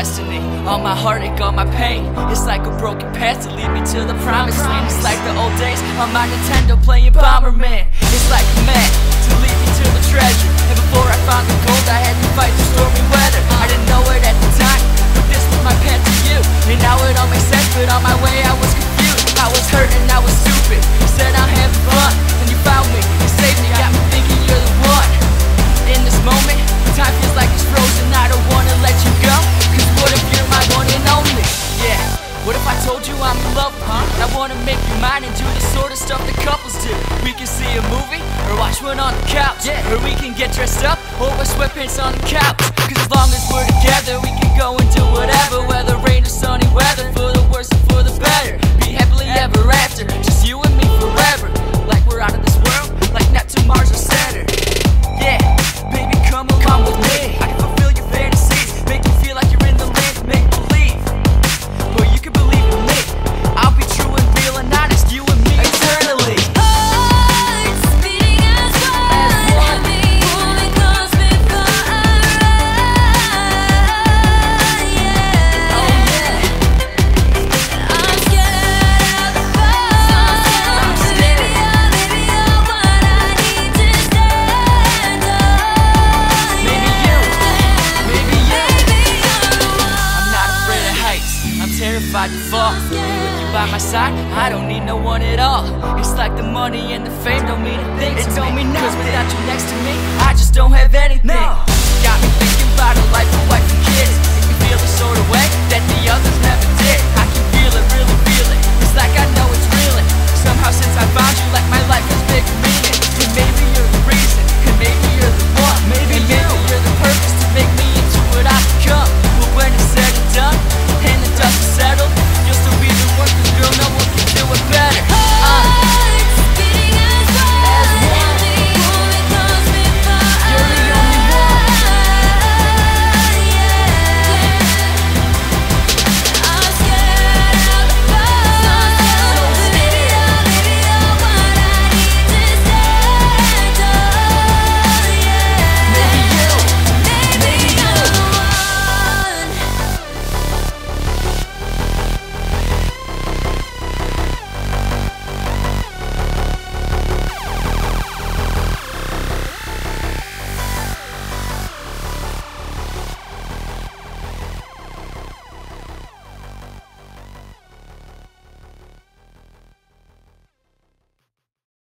destiny. All my heartache, all my pain. It's like a broken path to lead me to the promised land. It's like the old days on my Nintendo playing Bomberman. It's like a map to lead me to the treasure. And before I found the gold, I had to fight through stormy weather. I didn't know it at the time, but this was my path to you. And now it all makes sense, but on my way I was confused. I was hurt and I was stupid. You said I'll have fun, and you found me, you saved me, got me thinking you're the one. In this moment, time feels like it's frozen. I don't wanna let you go, cause what if you're my one and only? Yeah, what if I told you I'm in love, huh? I wanna make you mine and do the sort of stuff that couples do. We can see a movie, or watch one on the couch, yeah. Or we can get dressed up, or wear sweatpants on the couch. Cause as long as we're together, we can go and do whatever, whether rain or sunny weather, for the worse or for the better. Be happily ever after, just you and me forever. Like we're out of this world, like Neptune, Mars, or Saturn. Yeah, baby, come with me. I can fulfill your fantasies, make you feel like you're in the land of make-believe. But you can believe in me, I'll be true and real and honest, you and me eternally. Hearts beating as one, pulling close before I run, yeah. Oh yeah, I'm scared of the fall, so baby, I'm what I need to stand up. Terrified to fall. With you by my side, I don't need no one at all. It's like the money and the fame don't mean a thing. It don't mean nothing. Cause without you next to me, I just don't have anything. No. Got me thinking about a life of wife and kids. It can feel the sort of way that the others never did. I can feel it, really feel it. It's like I